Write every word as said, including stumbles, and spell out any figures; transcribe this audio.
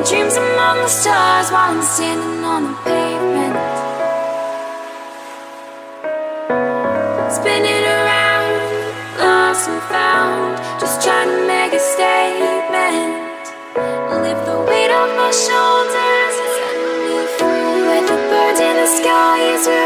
my dreams among the stars while I'm standing on the pavement. Spinning around, lost and found, just trying to make a statement. I lift the weight off my shoulders and set me free. With the birds in the sky is